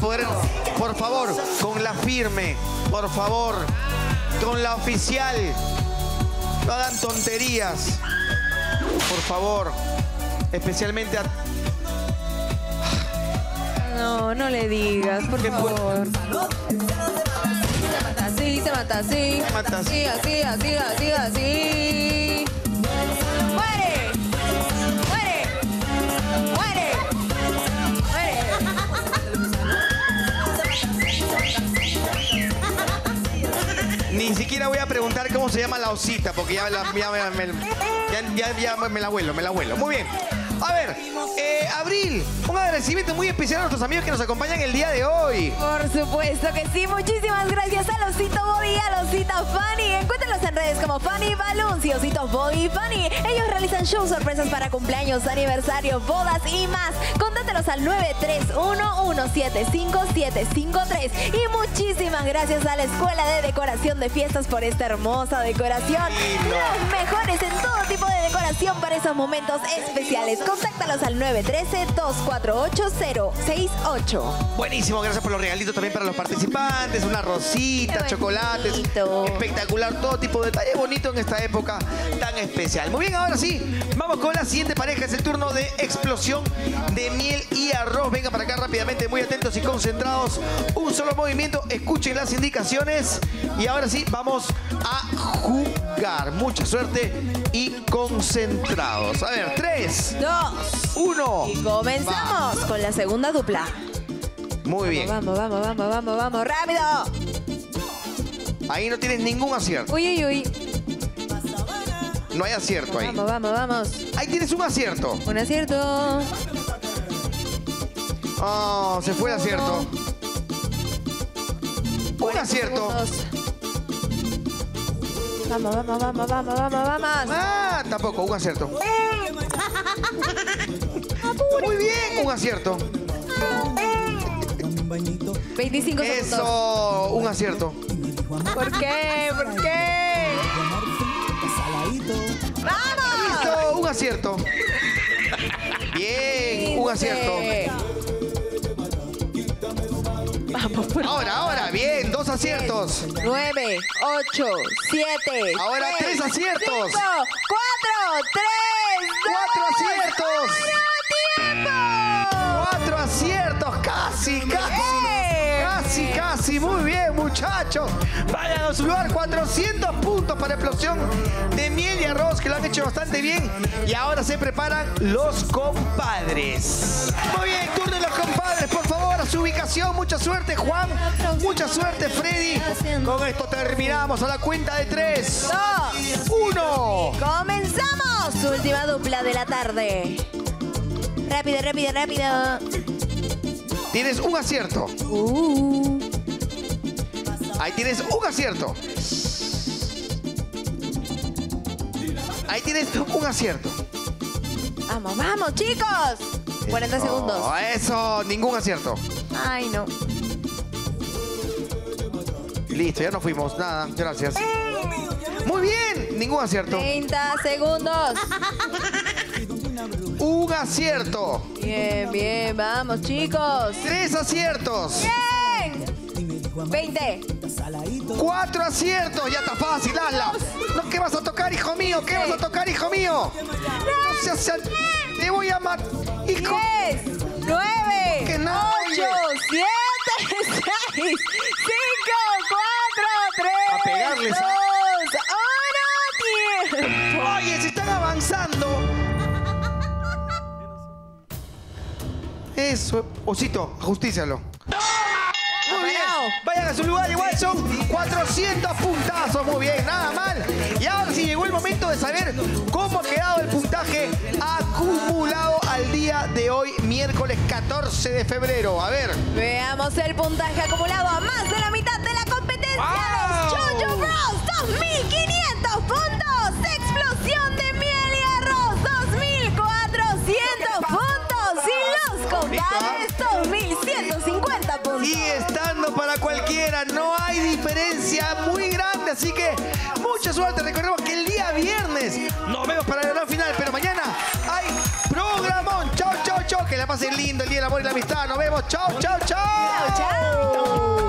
poder, por favor, con la firme, por favor, con la oficial. No hagan tonterías, por favor, especialmente a... No, no le digas, por favor. Se mata así, así, así, así, así, así. ¡Muere! ¡Muere! ¡Muere! ¡Muere! Ni siquiera voy a preguntar cómo se llama la osita, porque ya me la vuelo. Muy bien. A ver, Abril, un agradecimiento muy especial a nuestros amigos que nos acompañan el día de hoy. Por supuesto que sí, muchísimas gracias a Osito Body y a Osita Fanny. Encuéntralos en redes como Fanny Balloons y Osito Body Fanny. Ellos realizan shows, sorpresas para cumpleaños, aniversarios, bodas y más. Contáctalos al 931175753. Y muchísimas gracias a la Escuela de Decoración de Fiestas por esta hermosa decoración. Los mejores en todo tipo de decoración para esos momentos especiales. Contáctalos al 913-248-068. Buenísimo, gracias por los regalitos también para los participantes. Una rosita, chocolates. Espectacular, todo tipo de detalle bonito en esta época tan especial. Muy bien, ahora sí, vamos con la siguiente pareja. Es el turno de Explosión de Miel y Arroz. Venga para acá rápidamente, muy atentos y concentrados. Un solo movimiento, escuchen las indicaciones. Y ahora sí, vamos a jugar. Mucha suerte y concentrados. A ver, 3, 2, 1. Y comenzamos con la segunda dupla. Muy bien. Vamos, vamos, vamos, vamos, vamos, rápido. Ahí no tienes ningún acierto. Uy, uy, uy. No hay acierto ahí. Vamos, vamos, vamos. Ahí tienes un acierto. Un acierto. Oh, se fue el acierto. Un acierto. Vamos, vamos, vamos, vamos, vamos, vamos. Ah, tampoco, un acierto. Muy bien, un acierto. 25 segundos. Eso, un acierto. ¿Por qué? ¿Por qué? ¡Vamos! Listo, un acierto. Bien, un acierto. Ahora, ahora, bien, 2 aciertos. 9, 8, 7. Ahora 3 aciertos. 5, 4, 3, 2, 4 aciertos. ¡Tiempo! 4 aciertos, casi, casi. Casi, casi, muy bien, muchachos. Vayan a su lugar, 400 puntos para Explosión de Miel y Arroz, que lo han hecho bastante bien. Y ahora se preparan los compadres. Muy bien, turno de los compadres, por favor, a su ubicación. Mucha suerte, Juan. Mucha suerte, Freddy. Con esto terminamos a la cuenta de 3, 2, 1. ¡Comenzamos! Última dupla de la tarde. Rápido, rápido, rápido. Tienes un acierto. Ahí tienes un acierto. Ahí tienes un acierto. Vamos, vamos, chicos. 40 eso, segundos. Eso, ningún acierto. Ay, no. Listo, ya no fuimos. Nada, gracias. Muy bien, ningún acierto. 30 segundos. Un acierto. Bien, bien, vamos, chicos. 3 aciertos. Bien. 20. 4 aciertos. Ya está fácil, hazla. No, ¿qué vas a tocar, hijo mío? ¿Qué vas a tocar, hijo mío? No seas... Te voy a matar. 10, 9, 8, 7, 6, 5, 4, 3. A pegarles. 2, 1, tiempo. Oye, si están avanzando. Eso, Osito, ajustícialo. Muy bien, vayan a su lugar, igual son 400 puntazos, muy bien, nada mal. Y ahora sí llegó el momento de saber cómo ha quedado el puntaje acumulado al día de hoy, miércoles 14 de febrero. A ver. Veamos el puntaje acumulado a más de la mitad de la competencia. Los Chuyo Bros, 2500 puntos. Explosión de Miel y Arroz, 2400 puntos. Y los compadres, 2150 puntos. Y estando para cualquiera, no hay diferencia muy grande. Así que mucha suerte. Recordemos que el día viernes nos vemos para la gran final. Pero mañana hay programón. Chao, chao, chao. Que la pasen lindo el Día del Amor y la Amistad. Nos vemos. Chau, chau, chau. Chau.